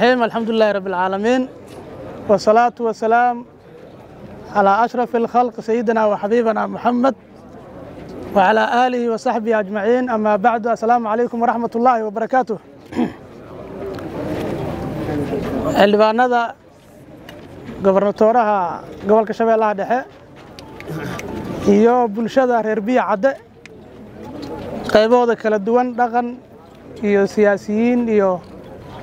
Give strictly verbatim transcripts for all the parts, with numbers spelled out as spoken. الرحيم. الحمد لله رب العالمين، والصلاة والسلام على أشرف الخلق سيدنا وحبيبنا محمد وعلى آله وصحبه أجمعين. أما بعد، السلام عليكم ورحمة الله وبركاته. الباندا غورنتورها غول كشبه الله ده يو بلشده ربي عده قيبوده كلا دوان دقن يو سياسيين يو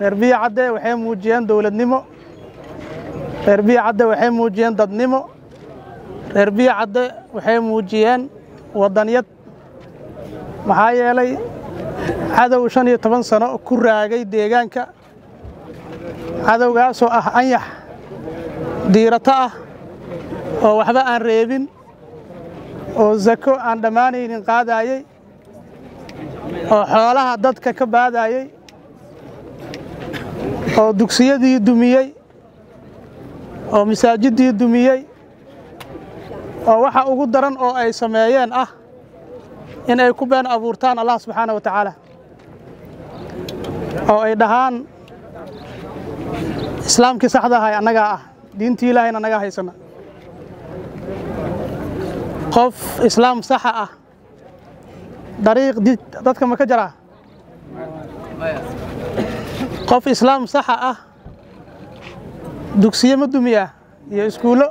reer biya cadde waxay muujiyeen dawladnimo reer biya cadde waxay muujiyeen dadnimo reer biya cadde waxay muujiyeen wadaniyad maxaa yeelay cadow shan iyo toban sano ku raagay deegaanka cadowgaas oo ah anyax diirata ah oo waxba aan reebin oo zako aan dhamaanaynin qaadayay oo xoolaha dadka ka baadayay oo dugsiyadii dumiyay oo masaajidii dumiyay oo waxa ugu daran oo ay sameeyeen ah إن أي كوبان أبورتان الله سبحانه وتعالى أو أي دهان إسلام كسحدة هاي أنجاه دين تيلا هنا أنجاه يسمع قف إسلام صحة طريق دي تذكر مكجرة قف إسلام صحة دكسية مدمية يسكولو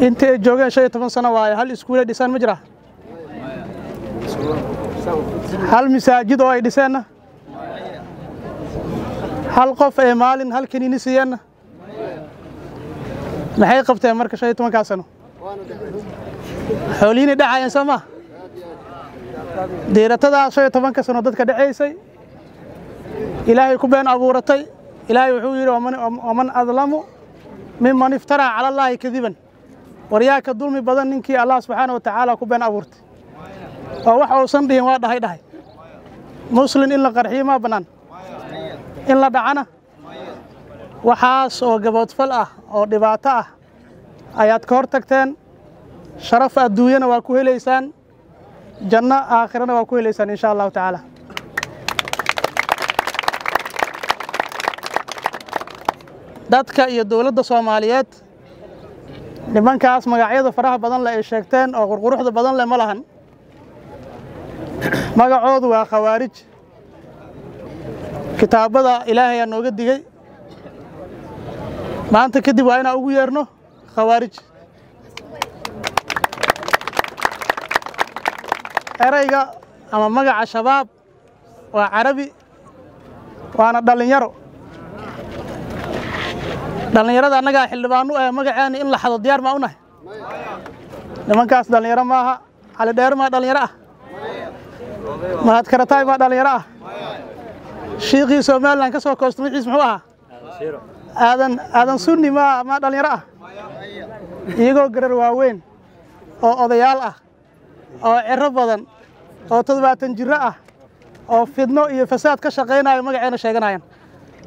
أنت جوجا شيء تفهم صنواعي هل إسكولة ديسان مجرى هل مساجد واي ديسان هل قف إمالين هل كنيسيان نحيي قفت أمرك شيء تما كاسنو حولين دعاء سما ديرة تدع شيء تفهم كاسنو ضد كدعاء سي إلهي كبين أبو رتي إلهي وحوير ومن ومن أظلمه ممن افترى على الله كذبا ورياك الظلم بدن إنك الله سبحانه وتعالى كبين أورت أو وح أو صندي واحد هاي ده مسلم إلا قرحي ما بنان إلا دعنا وحاس أو جبوت فلأ أو دبعته آيات كورتكتين شرف الدوين وأكوه لسان جنة آخرنا وأكوه لسان إن شاء الله تعالى. دتك يدولد الصوماليات لمن كاس مقاعيد فراح بدن لا شكتين أو غرغروح بدن لا ملهن مقاعود وخوارج كتاب هذا إلهي أنو قد دقي ما أنت كدي وين أقول يرنو خوارج أريجا أما مقاع شباب وعربي وأنا دلنيرو dhalinyarada anaga xildhibaanu ee magacaana in la xado diyaar ma u nahay nimankaas dhalinyaro ma aha hal dheer ma dhalinyaro ah ma had karataay ma dhalinyaro ah sheekhi Soomaaliland ka soo koostay magaciis muxuu ahaa aadan aadan sunni ma ma dhalinyaro ah iyagoo garar waaweyn oo odayaal ah oo ciro badan oo toddobaatan jir ah oo fidno iyo fasaad ka shaqeynaya magacaana sheeganayaan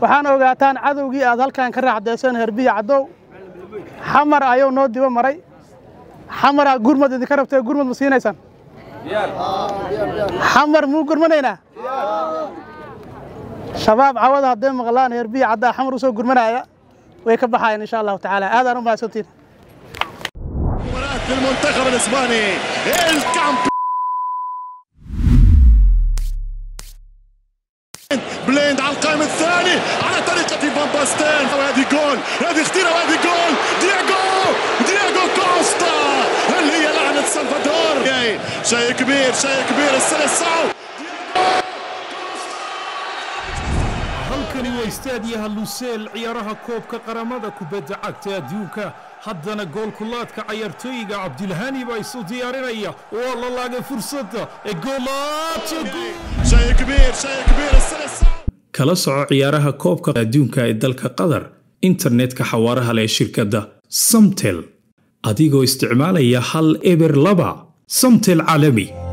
waxaan ogaataan cadowgii aad halkan ka raacdeysan herbiya cadow xamar ayo noo diba maray xamar aad gurmad idin ka rabtay gurmad masiinaysan xamar muu gurmanayna shabaab cawad haddii maqlaan herbiya cadaa xamar u soo gurmanaya way ka baxayaan insha Allah taala aad aan u mahadsantiin walaal المنتخب الاسباني الهجوم الثاني على طريقة فان باستين، وهذه جول، هذه خطيرة وهذه جول. دياغو دياغو كوستا، هل هي لعنة سلفادور؟ شيء كبير شيء كبير السلسال. halkani waa istaadiyaha Lusail ciyaaraha koobka qaramada kubadda cagta adduunka haddana goolku laadka ciyaartoyga Cabdilhani baa isu diyaarinaya oo la laagay fursadda ee goolaadka shay kabeer shay kabeer salaasa kala soco ciyaaraha koobka adduunka ee dalka Qatar internetka xawaaraha leh shirkadda Somtel adigoo isticmaalaya hal eber laba Somtel caalami.